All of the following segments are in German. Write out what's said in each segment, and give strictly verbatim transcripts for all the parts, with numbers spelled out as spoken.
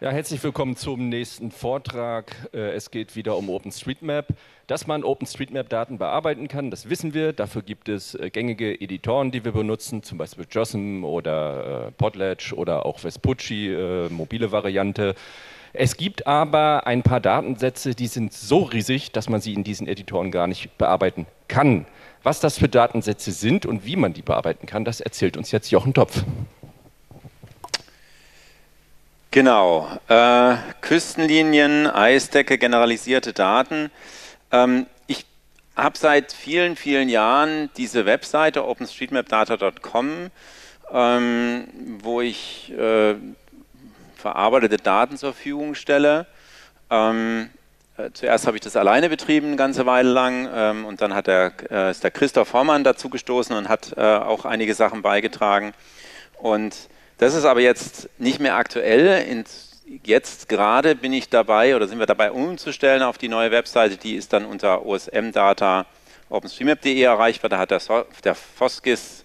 Ja, herzlich willkommen zum nächsten Vortrag. Es geht wieder um OpenStreetMap. Dass man OpenStreetMap-Daten bearbeiten kann, das wissen wir. Dafür gibt es gängige Editoren, die wir benutzen, zum Beispiel J O S M oder Potlatch oder auch Vespucci, mobile Variante. Es gibt aber ein paar Datensätze, die sind so riesig, dass man sie in diesen Editoren gar nicht bearbeiten kann. Was das für Datensätze sind und wie man die bearbeiten kann, das erzählt uns jetzt Jochen Topf. Genau, äh, Küstenlinien, Eisdecke, generalisierte Daten. Ähm, ich habe seit vielen, vielen Jahren diese Webseite Open Street Map Data Punkt com, ähm, wo ich äh, verarbeitete Daten zur Verfügung stelle. Ähm, äh, zuerst habe ich das alleine betrieben, eine ganze Weile lang, ähm, und dann hat der, äh, ist der Christoph Hormann dazu gestoßen und hat äh, auch einige Sachen beigetragen. Und das ist aber jetzt nicht mehr aktuell. Jetzt gerade bin ich dabei oder sind wir dabei umzustellen auf die neue Webseite, die ist dann unter O S M Data Punkt openstreetmap Punkt de erreichbar. Da hat der, so der FOSSGIS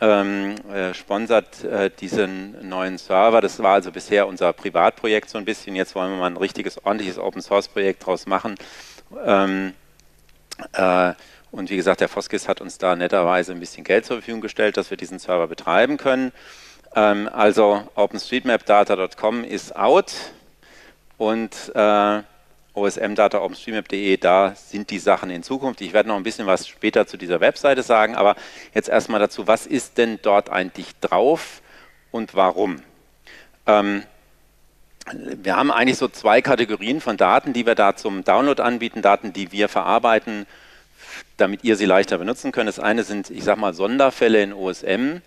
ähm, äh, sponsert äh, diesen neuen Server. Das war also bisher unser Privatprojekt so ein bisschen. Jetzt wollen wir mal ein richtiges, ordentliches Open-Source-Projekt draus machen. Ähm, äh, und wie gesagt, der FOSSGIS hat uns da netterweise ein bisschen Geld zur Verfügung gestellt, dass wir diesen Server betreiben können. Also Open Street Map Data Punkt com ist out und äh, O S M Data Punkt openstreetmap Punkt de, da sind die Sachen in Zukunft. Ich werde noch ein bisschen was später zu dieser Webseite sagen, aber jetzt erstmal dazu, was ist denn dort eigentlich drauf und warum? Ähm, wir haben eigentlich so zwei Kategorien von Daten, die wir da zum Download anbieten, Daten, die wir verarbeiten, damit ihr sie leichter benutzen könnt. Das eine sind, ich sag mal, Sonderfälle in O S M,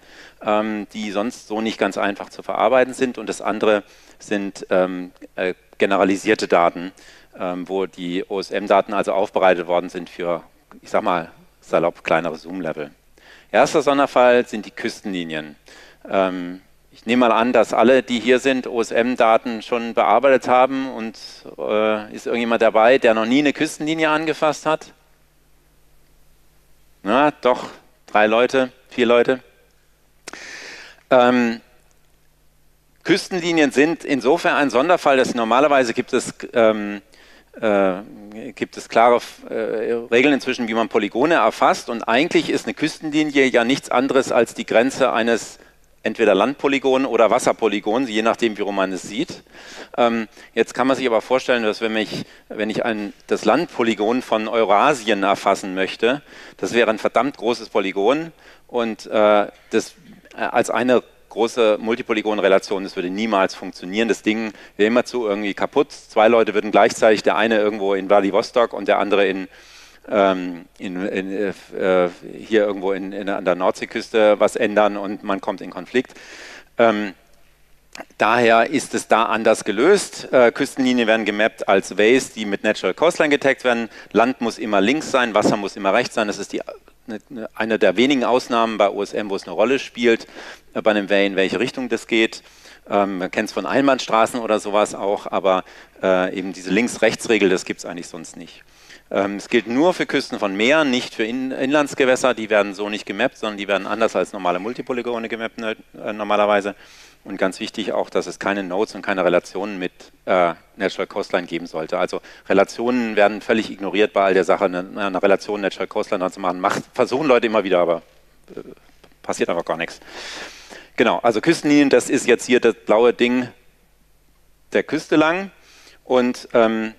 ähm, die sonst so nicht ganz einfach zu verarbeiten sind. Und das andere sind ähm, äh, generalisierte Daten, ähm, wo die O S M-Daten also aufbereitet worden sind für, ich sag mal, salopp kleinere Zoom-Level. Erster Sonderfall sind die Küstenlinien. Ähm, ich nehme mal an, dass alle, die hier sind, O S M-Daten schon bearbeitet haben und äh, ist irgendjemand dabei, der noch nie eine Küstenlinie angefasst hat? Na, doch, drei Leute, vier Leute. Ähm, Küstenlinien sind insofern ein Sonderfall, dass normalerweise gibt es, ähm, äh, gibt es klare äh, Regeln inzwischen, wie man Polygone erfasst. Und eigentlich ist eine Küstenlinie ja nichts anderes als die Grenze eines entweder Landpolygons oder Wasserpolygons, je nachdem, wie rum man es sieht. Ähm, jetzt kann man sich aber vorstellen, dass wenn ich, wenn ich ein, das Landpolygon von Eurasien erfassen möchte, das wäre ein verdammt großes Polygon und äh, das äh, als eine große Multipolygon-Relation, das würde niemals funktionieren. Das Ding wäre immer zu irgendwie kaputt. Zwei Leute würden gleichzeitig, der eine irgendwo in Vladivostok und der andere in In, in, äh, hier irgendwo in, in, an der Nordseeküste was ändern und man kommt in Konflikt. Ähm, daher ist es da anders gelöst. Äh, Küstenlinien werden gemappt als Ways, die mit Natural Coastline getaggt werden. Land muss immer links sein, Wasser muss immer rechts sein. Das ist die, eine, eine der wenigen Ausnahmen bei O S M, wo es eine Rolle spielt, äh, bei einem Way, in welche Richtung das geht. Ähm, man kennt es von Einbahnstraßen oder sowas auch, aber äh, eben diese Links-Rechts-Regel, das gibt es eigentlich sonst nicht. Es gilt nur für Küsten von Meeren, nicht für In Inlandsgewässer, die werden so nicht gemappt, sondern die werden anders als normale Multipolygone gemappt äh, normalerweise. Und ganz wichtig auch, dass es keine Nodes und keine Relationen mit äh, Natural Coastline geben sollte. Also Relationen werden völlig ignoriert bei all der Sache, eine, eine Relation Natural Coastline dann zu machen. Macht, versuchen Leute immer wieder, aber äh, passiert einfach gar nichts. Genau, also Küstenlinien, das ist jetzt hier das blaue Ding der Küste lang und ähm,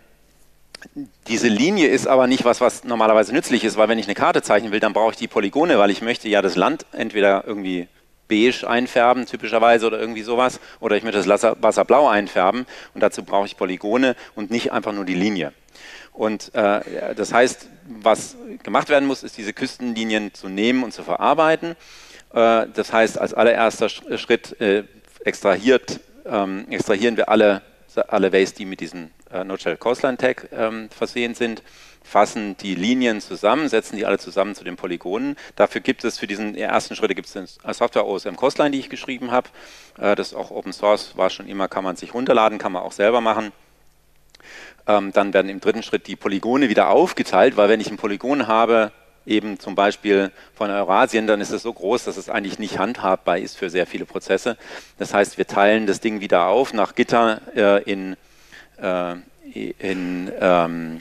diese Linie ist aber nicht was, was normalerweise nützlich ist, weil wenn ich eine Karte zeichnen will, dann brauche ich die Polygone, weil ich möchte ja das Land entweder irgendwie beige einfärben, typischerweise, oder irgendwie sowas, oder ich möchte das Wasser blau einfärben und dazu brauche ich Polygone und nicht einfach nur die Linie. Und äh, das heißt, was gemacht werden muss, ist diese Küstenlinien zu nehmen und zu verarbeiten. Äh, das heißt, als allererster Schritt äh, extrahiert, ähm, extrahieren wir alle alle Ways, die mit diesem äh, Natural Coastline Tag ähm, versehen sind, fassen die Linien zusammen, setzen die alle zusammen zu den Polygonen. Dafür gibt es für diesen ersten Schritte gibt es eine Software O S M Coastline, die ich geschrieben habe. Äh, das ist auch Open Source, war schon immer, kann man sich runterladen, kann man auch selber machen. Ähm, dann werden im dritten Schritt die Polygone wieder aufgeteilt, weil wenn ich ein Polygon habe, eben zum Beispiel von Eurasien, dann ist es so groß, dass es eigentlich nicht handhabbar ist für sehr viele Prozesse. Das heißt, wir teilen das Ding wieder auf nach Gitter äh, in, äh, in, ähm,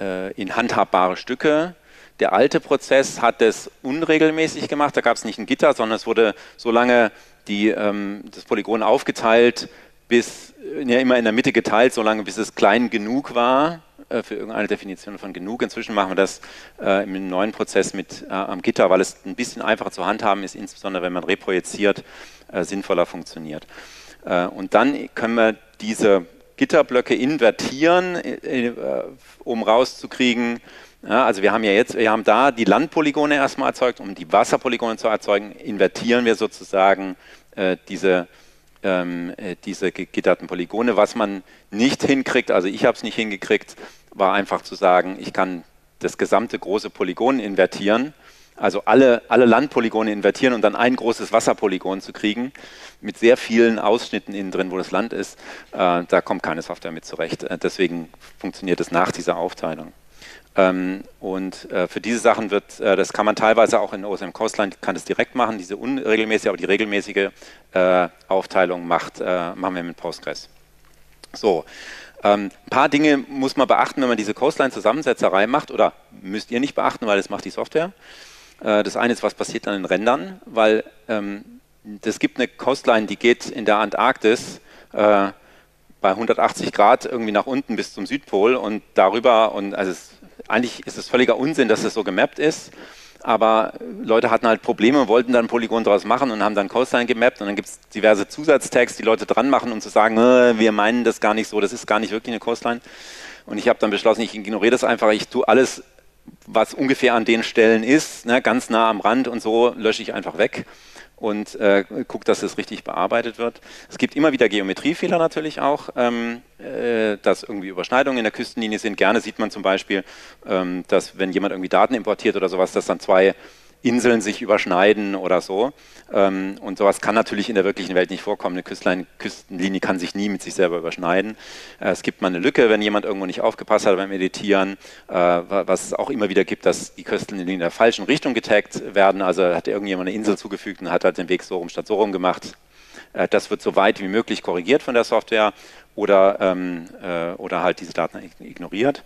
äh, in handhabbare Stücke. Der alte Prozess hat es unregelmäßig gemacht, da gab es nicht ein Gitter, sondern es wurde so lange die, ähm, das Polygon aufgeteilt, bis, ja, immer in der Mitte geteilt, solange bis es klein genug war, äh, für irgendeine Definition von genug. Inzwischen machen wir das äh, im neuen Prozess mit äh, am Gitter, weil es ein bisschen einfacher zu handhaben ist, insbesondere wenn man reprojiziert, äh, sinnvoller funktioniert. Äh, und dann können wir diese Gitterblöcke invertieren, äh, äh, um rauszukriegen, ja, also wir haben ja jetzt, wir haben da die Landpolygone erstmal erzeugt, um die Wasserpolygone zu erzeugen, invertieren wir sozusagen äh, diese, ähm, diese gegitterten Polygone. Was man nicht hinkriegt, also ich habe es nicht hingekriegt, war einfach zu sagen, ich kann das gesamte große Polygon invertieren, also alle, alle Landpolygone invertieren und dann ein großes Wasserpolygon zu kriegen, mit sehr vielen Ausschnitten innen drin, wo das Land ist, äh, da kommt keine Software mit zurecht. Deswegen funktioniert es nach dieser Aufteilung. Ähm, und äh, für diese Sachen wird, äh, das kann man teilweise auch in O S M Coastline, kann das direkt machen, diese unregelmäßige, aber die regelmäßige äh, Aufteilung macht, äh, machen wir mit Postgres. So, ähm, ein paar Dinge muss man beachten, wenn man diese Coastline-Zusammensetzerei macht, oder müsst ihr nicht beachten, weil das macht die Software. Äh, das eine ist, was passiert an den Rändern, weil ähm, das gibt eine Coastline, die geht in der Antarktis äh, bei hundertachtzig Grad irgendwie nach unten bis zum Südpol und darüber, und also es, eigentlich ist es völliger Unsinn, dass es so gemappt ist, aber Leute hatten halt Probleme, wollten dann ein Polygon daraus machen und haben dann Coastline gemappt und dann gibt es diverse Zusatztags, die Leute dran machen, um zu sagen, äh, wir meinen das gar nicht so, das ist gar nicht wirklich eine Coastline. Und ich habe dann beschlossen, ich ignoriere das einfach, ich tue alles, was ungefähr an den Stellen ist, ne, ganz nah am Rand und so, lösche ich einfach weg und äh, gucke, dass es richtig bearbeitet wird. Es gibt immer wieder Geometriefehler natürlich auch, ähm, äh, dass irgendwie Überschneidungen in der Küstenlinie sind. Gerne sieht man zum Beispiel, ähm, dass wenn jemand irgendwie Daten importiert oder sowas, dass dann zwei Inseln sich überschneiden oder so. Ähm, und sowas kann natürlich in der wirklichen Welt nicht vorkommen. Eine Küstlein Küstenlinie kann sich nie mit sich selber überschneiden. Äh, es gibt mal eine Lücke, wenn jemand irgendwo nicht aufgepasst hat beim Editieren, äh, was es auch immer wieder gibt, dass die Küstenlinien in der falschen Richtung getaggt werden. Also hat irgendjemand eine Insel zugefügt und hat halt den Weg so rum statt so rum gemacht. Äh, das wird so weit wie möglich korrigiert von der Software oder, ähm, äh, oder halt diese Daten ignoriert.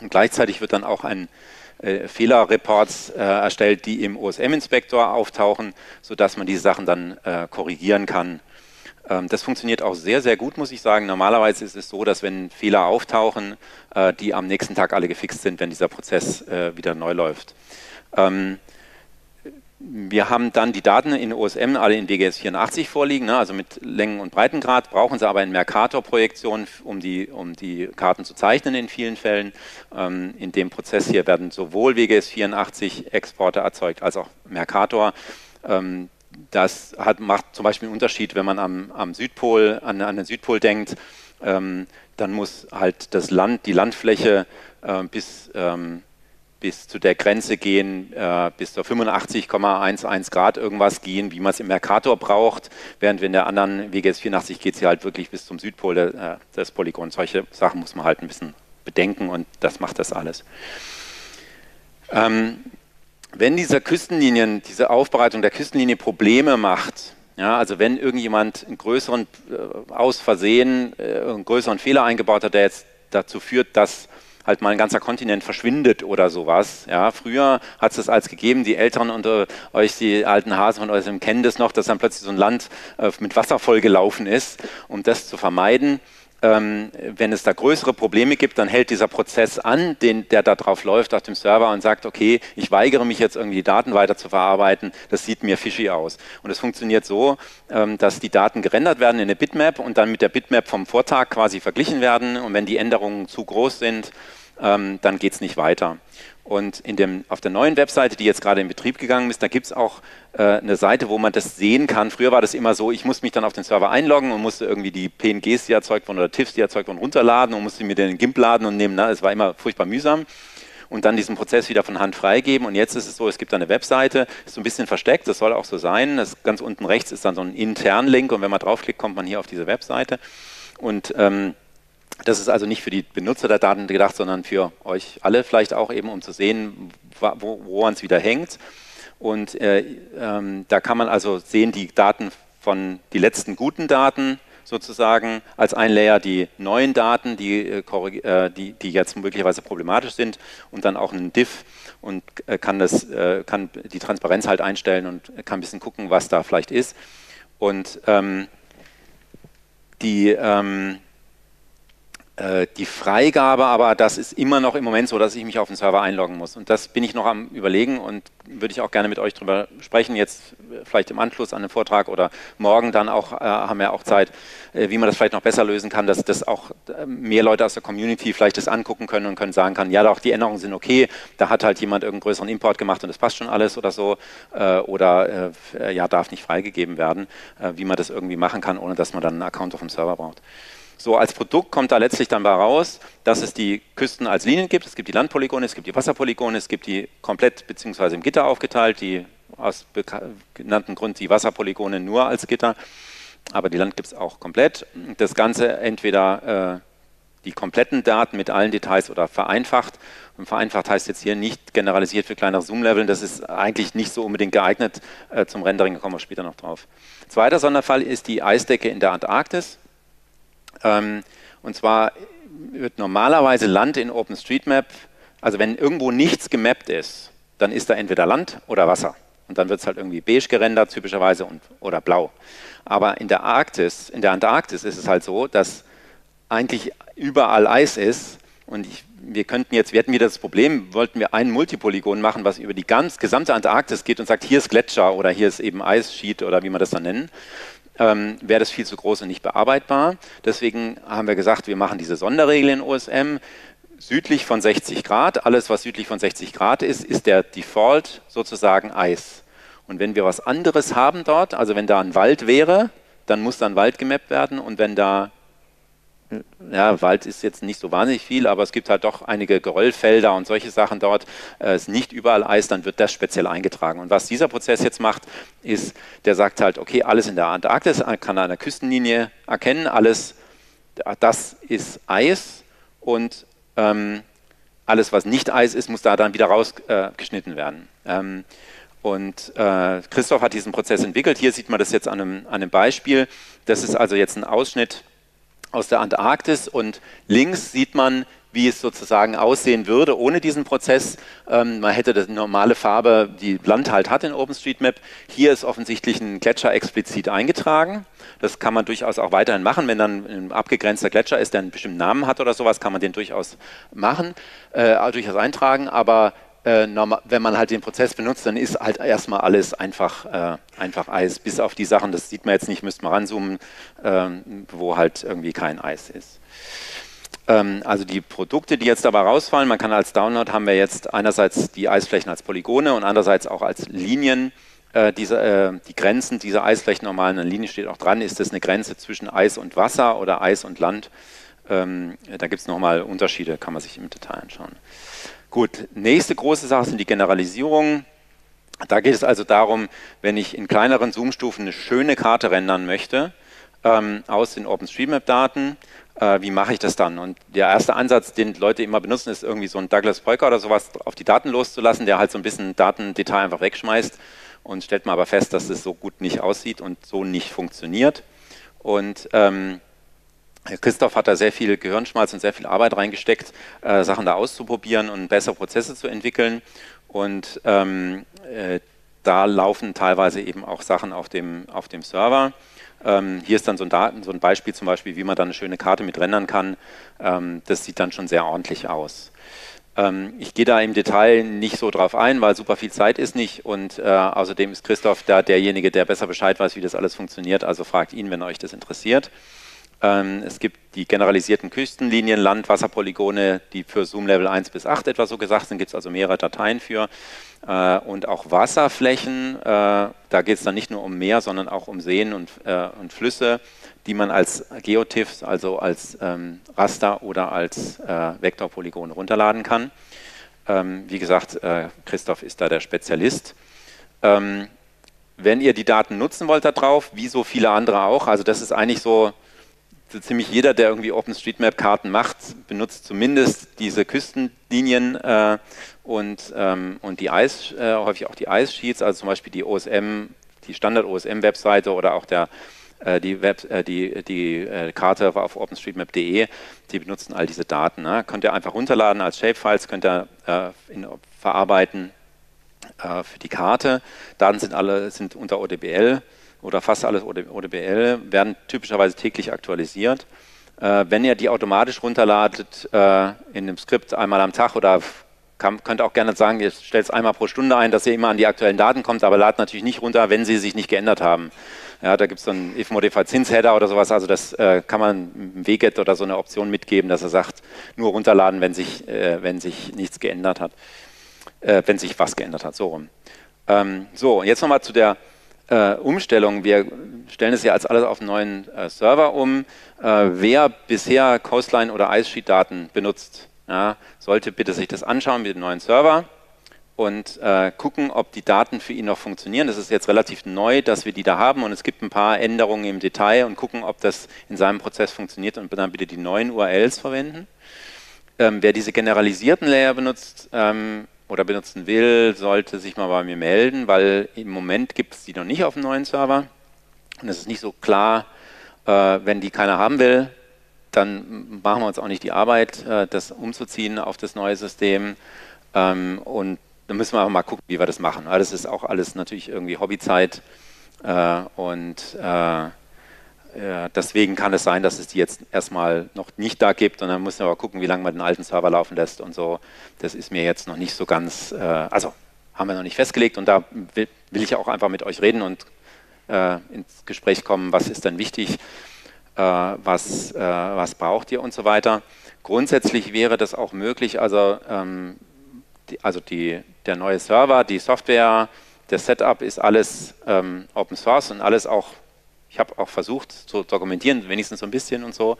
Und gleichzeitig wird dann auch ein Äh, Fehlerreports äh, erstellt, die im O S M-Inspektor auftauchen, sodass man diese Sachen dann äh, korrigieren kann. Ähm, das funktioniert auch sehr, sehr gut, muss ich sagen. Normalerweise ist es so, dass wenn Fehler auftauchen, äh, die am nächsten Tag alle gefixt sind, wenn dieser Prozess äh, wieder neu läuft. Ähm, wir haben dann die Daten in O S M alle in W G S vierundachtzig vorliegen, ne, also mit Längen- und Breitengrad, brauchen sie aber in Mercator-Projektionen, um die, um die Karten zu zeichnen in vielen Fällen. Ähm, in dem Prozess hier werden sowohl W G S vierundachtzig-Exporte erzeugt, als auch Mercator. Ähm, das hat, macht zum Beispiel einen Unterschied, wenn man am, am Südpol, an, an den Südpol denkt, ähm, dann muss halt das Land, die Landfläche äh, bis... Ähm, bis zu der Grenze gehen, äh, bis zur fünfundachtzig Komma eins eins Grad irgendwas gehen, wie man es im Mercator braucht, während wir in der anderen W G S vierundachtzig geht es hier halt wirklich bis zum Südpol des, äh, des Polygons. Solche Sachen muss man halt ein bisschen bedenken und das macht das alles. Ähm, wenn diese Küstenlinien, diese Aufbereitung der Küstenlinie Probleme macht, ja, also wenn irgendjemand einen größeren, äh, aus Versehen äh, einen größeren Fehler eingebaut hat, der jetzt dazu führt, dass halt mal ein ganzer Kontinent verschwindet oder sowas. Ja, früher hat es das als gegeben, die Älteren unter euch, die alten Hasen von euch kennen das noch, dass dann plötzlich so ein Land äh, mit Wasser vollgelaufen ist. Um das zu vermeiden, ähm, wenn es da größere Probleme gibt, dann hält dieser Prozess an, den, der da drauf läuft auf dem Server und sagt, okay, ich weigere mich jetzt irgendwie die Daten weiter zu verarbeiten, das sieht mir fishy aus. Und es funktioniert so, ähm, dass die Daten gerendert werden in eine Bitmap und dann mit der Bitmap vom Vortag quasi verglichen werden und wenn die Änderungen zu groß sind, Ähm, dann geht es nicht weiter. Und in dem, auf der neuen Webseite, die jetzt gerade in Betrieb gegangen ist, da gibt es auch äh, eine Seite, wo man das sehen kann. Früher war das immer so, ich musste mich dann auf den Server einloggen und musste irgendwie die P N Gs, die erzeugt wurden, oder TIFFs, die erzeugt wurden, runterladen und musste mir den GIMP laden und nehmen. Na, es war immer furchtbar mühsam. Und dann diesen Prozess wieder von Hand freigeben. Und jetzt ist es so, es gibt eine Webseite, ist so ein bisschen versteckt, das soll auch so sein. Das, ganz unten rechts ist dann so ein Intern-Link und wenn man draufklickt, kommt man hier auf diese Webseite. Und ähm, Das ist also nicht für die Benutzer der Daten gedacht, sondern für euch alle vielleicht auch eben, um zu sehen, wo, woran es wieder hängt. Und äh, ähm, da kann man also sehen, die Daten von die letzten guten Daten sozusagen als ein Layer, die neuen Daten, die, äh, die, die jetzt möglicherweise problematisch sind und dann auch einen Diff und äh, kann, das, äh, kann die Transparenz halt einstellen und kann ein bisschen gucken, was da vielleicht ist. Und ähm, die... Ähm, Die Freigabe, aber das ist immer noch im Moment so, dass ich mich auf den Server einloggen muss. Und das bin ich noch am Überlegen und würde ich auch gerne mit euch drüber sprechen, jetzt vielleicht im Anschluss an den Vortrag oder morgen dann auch, äh, haben wir auch Zeit, äh, wie man das vielleicht noch besser lösen kann, dass das auch mehr Leute aus der Community vielleicht das angucken können und können sagen kann, ja, doch, die Änderungen sind okay, da hat halt jemand irgendeinen größeren Import gemacht und das passt schon alles oder so, äh, oder äh, ja, darf nicht freigegeben werden, äh, wie man das irgendwie machen kann, ohne dass man dann einen Account auf dem Server braucht. So, als Produkt kommt da letztlich dann bei raus, dass es die Küsten als Linien gibt, es gibt die Landpolygone, es gibt die Wasserpolygone, es gibt die komplett bzw. im Gitter aufgeteilt, die aus genannten Grund die Wasserpolygone nur als Gitter, aber die Land gibt es auch komplett. Das Ganze entweder äh, die kompletten Daten mit allen Details oder vereinfacht. Und vereinfacht heißt jetzt hier nicht generalisiert für kleinere Zoom-Leveln, das ist eigentlich nicht so unbedingt geeignet äh, zum Rendering, kommen wir später noch drauf. Zweiter Sonderfall ist die Eisdecke in der Antarktis. Ähm, und zwar wird normalerweise Land in OpenStreetMap, also wenn irgendwo nichts gemappt ist, dann ist da entweder Land oder Wasser. Und dann wird es halt irgendwie beige gerendert typischerweise und, oder blau. Aber in der Arktis, in der Antarktis ist es halt so, dass eigentlich überall Eis ist und ich, wir könnten jetzt, wir hätten wieder das Problem, wollten wir ein Multipolygon machen, was über die ganz gesamte Antarktis geht und sagt, hier ist Gletscher oder hier ist eben Eisschicht oder wie man das dann nennen. Ähm, wäre das viel zu groß und nicht bearbeitbar. Deswegen haben wir gesagt, wir machen diese Sonderregel in O S M. Südlich von sechzig Grad, alles was südlich von sechzig Grad ist, ist der Default sozusagen Eis. Und wenn wir was anderes haben dort, also wenn da ein Wald wäre, dann muss da ein Wald gemappt werden und wenn da, ja, Wald ist jetzt nicht so wahnsinnig viel, aber es gibt halt doch einige Geröllfelder und solche Sachen dort, es ist nicht überall Eis, dann wird das speziell eingetragen. Und was dieser Prozess jetzt macht, ist, der sagt halt, okay, alles in der Antarktis kann er an der Küstenlinie erkennen, alles, das ist Eis und ähm, alles, was nicht Eis ist, muss da dann wieder rausgeschnitten äh, werden. Ähm, Und äh, Christoph hat diesen Prozess entwickelt, hier sieht man das jetzt an einem, an einem Beispiel, das ist also jetzt ein Ausschnitt aus der Antarktis und links sieht man, wie es sozusagen aussehen würde ohne diesen Prozess. Ähm, man hätte die normale Farbe, die Land halt hat in OpenStreetMap. Hier ist offensichtlich ein Gletscher explizit eingetragen. Das kann man durchaus auch weiterhin machen, wenn dann ein abgegrenzter Gletscher ist, der einen bestimmten Namen hat oder sowas, kann man den durchaus machen, äh, durchaus eintragen, aber Äh, normal, wenn man halt den Prozess benutzt, dann ist halt erstmal alles einfach, äh, einfach Eis, bis auf die Sachen, das sieht man jetzt nicht, müsste man ranzoomen, äh, wo halt irgendwie kein Eis ist. Ähm, also die Produkte, die jetzt dabei rausfallen, man kann als Download haben wir jetzt einerseits die Eisflächen als Polygone und andererseits auch als Linien, äh, diese, äh, die Grenzen dieser Eisflächen, normal in der Linie steht auch dran, ist das eine Grenze zwischen Eis und Wasser oder Eis und Land, ähm, da gibt es nochmal Unterschiede, kann man sich im Detail anschauen. Gut, nächste große Sache sind die Generalisierungen. Da geht es also darum, wenn ich in kleineren Zoom-Stufen eine schöne Karte rendern möchte, ähm, aus den OpenStreetMap-Daten, äh, wie mache ich das dann? Und der erste Ansatz, den Leute immer benutzen, ist irgendwie so ein Douglas-Peucker oder sowas auf die Daten loszulassen, der halt so ein bisschen Datendetail einfach wegschmeißt und stellt man aber fest, dass es so gut nicht aussieht und so nicht funktioniert. Und ähm, Christoph hat da sehr viel Gehirnschmalz und sehr viel Arbeit reingesteckt, äh, Sachen da auszuprobieren und bessere Prozesse zu entwickeln. Und ähm, äh, da laufen teilweise eben auch Sachen auf dem, auf dem Server. Ähm, hier ist dann so ein, Daten, so ein Beispiel zum Beispiel, wie man da eine schöne Karte mit rendern kann. Ähm, das sieht dann schon sehr ordentlich aus. Ähm, ich gehe da im Detail nicht so drauf ein, weil super viel Zeit ist nicht. Und äh, außerdem ist Christoph da derjenige, der besser Bescheid weiß, wie das alles funktioniert. Also fragt ihn, wenn euch das interessiert. Es gibt die generalisierten Küstenlinien, Land, Wasserpolygone, die für Zoom Level eins bis acht etwa so gesagt sind, gibt es also mehrere Dateien für und auch Wasserflächen, da geht es dann nicht nur um Meer, sondern auch um Seen und, und Flüsse, die man als Geotiffs, also als Raster oder als Vektorpolygone runterladen kann. Wie gesagt, Christoph ist da der Spezialist. Wenn ihr die Daten nutzen wollt da drauf, wie so viele andere auch, also das ist eigentlich so so ziemlich jeder, der irgendwie OpenStreetMap-Karten macht, benutzt zumindest diese Küstenlinien äh, und, ähm, und die Eis, äh, häufig auch die Icesheets, also zum Beispiel die O S M, die Standard-O S M-Webseite oder auch der, äh, die, Web, äh, die, die äh, Karte auf OpenStreetMap punkt de, die benutzen all diese Daten. Ne? Könnt ihr einfach runterladen als Shapefiles, könnt ihr äh, in, verarbeiten äh, für die Karte. Daten sind alle sind unter O D B L. Oder fast alles O D B L, werden typischerweise täglich aktualisiert. Äh, wenn ihr die automatisch runterladet äh, in dem Skript einmal am Tag oder kann, könnt auch gerne sagen, ihr stellt es einmal pro Stunde ein, dass ihr immer an die aktuellen Daten kommt, aber ladet natürlich nicht runter, wenn sie sich nicht geändert haben. Ja, da gibt es so einen if-modify-Zins-Header oder sowas, also das äh, kann man im W G E T oder so eine Option mitgeben, dass er sagt, nur runterladen, wenn sich, äh, wenn sich nichts geändert hat, äh, wenn sich was geändert hat, so rum. Ähm, so, jetzt nochmal zu der Umstellung. Wir stellen es ja als alles auf einen neuen äh, Server um. Äh, wer bisher Coastline oder Icesheet-Daten benutzt, ja, sollte bitte sich das anschauen mit dem neuen Server und äh, gucken, ob die Daten für ihn noch funktionieren. Das ist jetzt relativ neu, dass wir die da haben und es gibt ein paar Änderungen im Detail und gucken, ob das in seinem Prozess funktioniert und dann bitte die neuen U R Ls verwenden. Ähm, wer diese generalisierten Layer benutzt, ähm, oder benutzen will, sollte sich mal bei mir melden, weil im Moment gibt es die noch nicht auf dem neuen Server und es ist nicht so klar, äh, wenn die keiner haben will, dann machen wir uns auch nicht die Arbeit, äh, das umzuziehen auf das neue System ähm, und dann müssen wir einfach mal gucken, wie wir das machen. Aber das ist auch alles natürlich irgendwie Hobbyzeit äh, und äh, deswegen kann es sein, dass es die jetzt erstmal noch nicht da gibt und dann müssen wir aber gucken, wie lange man den alten Server laufen lässt und so. Das ist mir jetzt noch nicht so ganz, äh, also haben wir noch nicht festgelegt und da will, will ich auch einfach mit euch reden und äh, ins Gespräch kommen, was ist denn wichtig, äh, was, äh, was braucht ihr und so weiter. Grundsätzlich wäre das auch möglich, also, ähm, die, also die, der neue Server, die Software, der Setup ist alles ähm, Open Source und alles auch. Ich habe auch versucht zu dokumentieren, wenigstens so ein bisschen und so.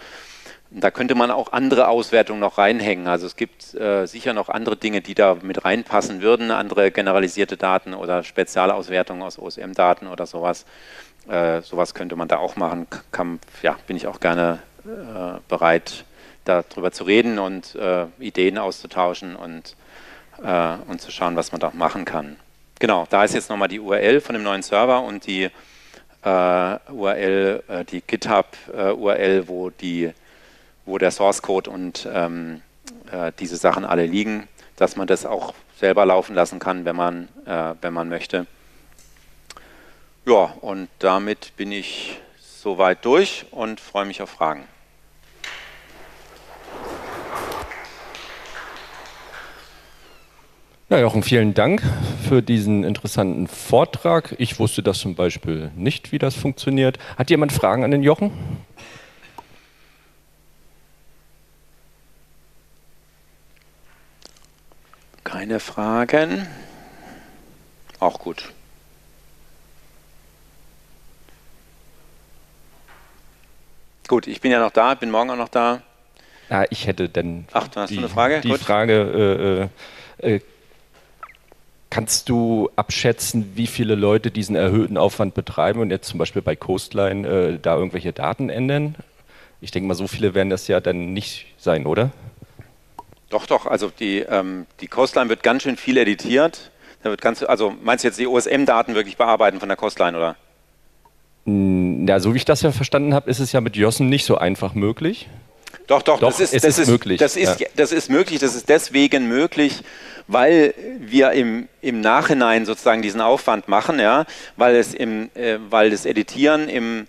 Da könnte man auch andere Auswertungen noch reinhängen. Also es gibt äh, sicher noch andere Dinge, die da mit reinpassen würden, andere generalisierte Daten oder Spezialauswertungen aus O S M-Daten oder sowas. Äh, sowas könnte man da auch machen. Kann, ja, bin ich auch gerne äh, bereit, darüber zu reden und äh, Ideen auszutauschen und, äh, und zu schauen, was man da machen kann. Genau, da ist jetzt nochmal die U R L von dem neuen Server und die Uh, U R L, uh, die GitHub-U R L, uh, wo, wo der Source-Code und ähm, uh, diese Sachen alle liegen, dass man das auch selber laufen lassen kann, wenn man, uh, wenn man möchte. Ja, und damit bin ich soweit durch und freue mich auf Fragen. Ja, Jochen, vielen Dank für diesen interessanten Vortrag. Ich wusste das zum Beispiel nicht, wie das funktioniert. Hat jemand Fragen an den Jochen? Keine Fragen. Auch gut. Gut, ich bin ja noch da, bin morgen auch noch da. Ah, ich hätte dann Ach, dann hast die, du eine Frage? die gut. Frage... Äh, äh, Kannst du abschätzen, wie viele Leute diesen erhöhten Aufwand betreiben und jetzt zum Beispiel bei Coastline äh, da irgendwelche Daten ändern? Ich denke mal, so viele werden das ja dann nicht sein, oder? Doch, doch. Also die, ähm, die Coastline wird ganz schön viel editiert. Da wird ganz, also meinst du jetzt die O S M-Daten wirklich bearbeiten von der Coastline, oder? Na, so wie ich das ja verstanden habe, ist es ja mit J O S M nicht so einfach möglich. Doch, doch, doch, das ist, es das ist, ist möglich. Das ist, ja. das ist möglich, das ist deswegen möglich, weil wir im, im Nachhinein sozusagen diesen Aufwand machen, ja, weil, es im, äh, weil das Editieren im,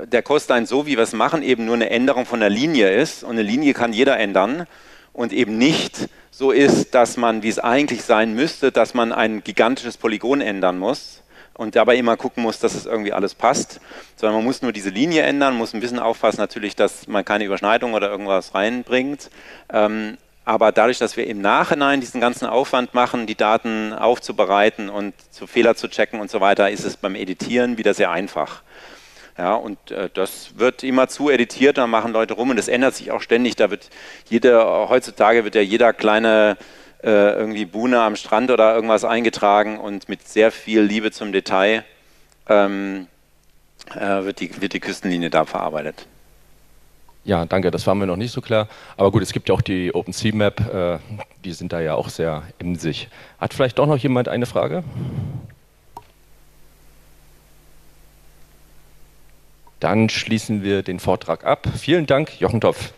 äh, der Coastline, so wie wir es machen, eben nur eine Änderung von der Linie ist und eine Linie kann jeder ändern und eben nicht so ist, dass man, wie es eigentlich sein müsste, dass man ein gigantisches Polygon ändern muss und dabei immer gucken muss, dass es irgendwie alles passt, sondern man muss nur diese Linie ändern, muss ein bisschen aufpassen natürlich, dass man keine Überschneidung oder irgendwas reinbringt. Ähm, aber dadurch, dass wir im Nachhinein diesen ganzen Aufwand machen, die Daten aufzubereiten und zu Fehler zu checken und so weiter, ist es beim Editieren wieder sehr einfach. Ja, und äh, das wird immer zu editiert, da machen Leute rum und das ändert sich auch ständig. Da wird jeder, heutzutage wird ja jeder kleine irgendwie Buhne am Strand oder irgendwas eingetragen und mit sehr viel Liebe zum Detail ähm, äh, wird, die, wird die Küstenlinie da verarbeitet. Ja, danke, das war mir noch nicht so klar. Aber gut, es gibt ja auch die Open Sea Map, äh, die sind da ja auch sehr emsig. Hat vielleicht doch noch jemand eine Frage? Dann schließen wir den Vortrag ab. Vielen Dank, Jochen Topf.